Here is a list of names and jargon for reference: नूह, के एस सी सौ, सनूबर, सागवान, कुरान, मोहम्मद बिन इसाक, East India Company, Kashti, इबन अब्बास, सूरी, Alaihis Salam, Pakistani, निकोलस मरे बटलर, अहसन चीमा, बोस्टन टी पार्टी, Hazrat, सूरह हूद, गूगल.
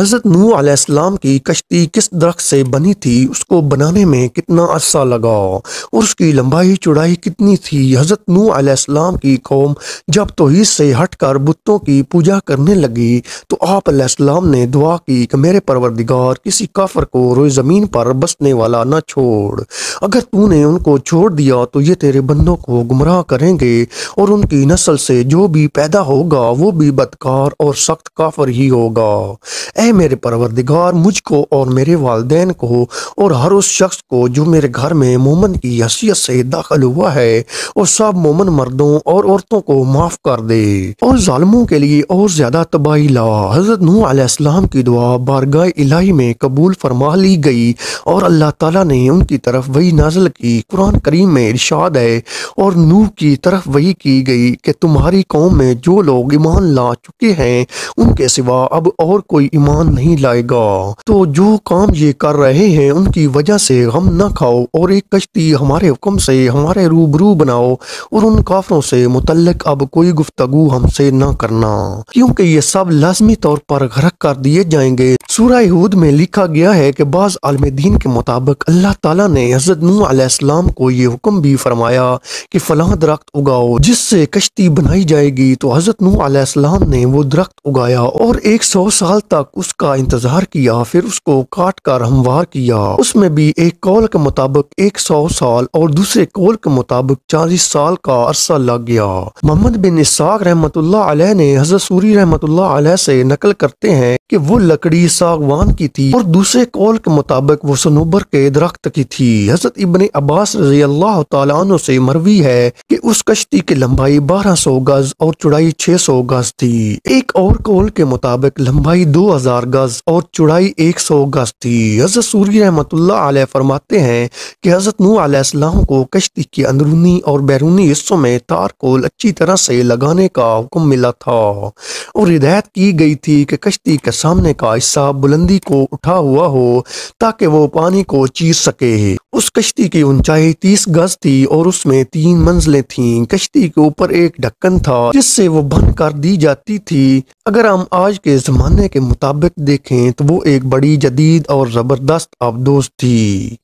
हज़रत नूह अलैहिस्सलाम की कश्ती किस दरख्त से बनी थी, उसको बनाने में कितना अरसा लगा और उसकी लंबाई चौड़ाई कितनी थी। हज़रत नूह अलैहिस्सलाम की कौम जब तौहीद से हटकर बुतों की पूजा करने लगी तो आप अलैहिस्सलाम ने दुआ की कि मेरे परवरदिगार किसी काफर को रोज़ ज़मीन पर बसने वाला न छोड़, अगर तूने उनको छोड़ दिया तो ये तेरे बंदों को गुमराह करेंगे और उनकी नस्ल से जो भी पैदा होगा वो भी बदकार और सख्त काफर ही होगा। ऐ मेरे परवरदिगार, मुझको और मेरे वालदैन को और हर उस शख्स को जो मेरे घर में मोमन की हैसियत से दाखिल हुआ है और सब मोमन मर्दों और औरतों को माफ़ कर दे और जालिमों के लिए और ज़्यादा तबाही ला। हज़रत नूह अलैहिस्सलाम की दुआ बारगाह इलाही में कबूल फरमा ली गई और अल्लाह ताला ने उनकी तरफ वही नाजिल की। कुरान करीम में इरशाद है और नूह की तरफ वही की गई कि तुम्हारी कौम में जो लोग ईमान ला चुके हैं उनके सिवा अब और कोई ईमान नहीं लाएगा, तो जो काम ये कर रहे हैं उनकी वजह से हम ना खाओ और एक कश्ती हमारे हुक्म से हमारे रूबरू बनाओ और उन काफरों से मुतल्लिक अब कोई गुफ्तगू हमसे ना करना, क्योंकि ये सब लाजमी तौर पर गरक कर दिए जाएंगे। सूरह हूद में लिखा गया है कि बाज़ आलिमे दीन के मुताबिक अल्लाह ताला ने हज़रत नूह अलैहिस्सलाम को ये हुक्म भी फरमाया कि फलां दरख्त उगाओ जिससे कश्ती बनाई जाएगी, तो हज़रत नूह अलैहिस्सलाम ने वो दरख्त उगाया और 100 साल तक उसका इंतजार किया, फिर उसको काट कर हमवार किया। उसमें भी एक कौल के मुताबिक 100 साल और दूसरे कौल के मुताबिक 40 साल का अरसा लग गया। मोहम्मद बिन इसाक रहमतुल्लाह अलैह ने हज़रत सूरी रहमतुल्लाह अलैह से नकल करते हैं कि वो लकड़ी सागवान की थी और दूसरे कौल के मुताबिक वो सनूबर के दरख्त की थी। हज़रत इबन अब्बास रज़ी अल्लाह तआला अन्हु से मरवी है कि उस कश्ती की लंबाई 1200 गज और चौड़ाई 600 गज थी। एक और कौल के मुताबिक लंबाई 2000 गज और चौड़ाई 100 गज थी। हज़रत सूरी रहमतुल्लाह अलैह फरमाते हैं कि हज़रत नूह अलैहिस्सलाम को कश्ती के अंदरूनी और बैरूनी हिस्सों में तारकोल अच्छी तरह से लगाने का हुक्म मिला था और हिदायत की गई थी कि कश्ती के सामने का हिस्सा बुलंदी को उठा हुआ हो ताकि वो पानी को चीर सके। उस कश्ती की ऊंचाई 30 गज थी और उसमें 3 मंजिलें थीं। कश्ती के ऊपर एक ढक्कन था जिससे वो बंद कर दी जाती थी। अगर हम आज के ज़माने के मुताबिक देखें तो वो एक बड़ी जदीद और ज़बरदस्त आबदोज़ थी।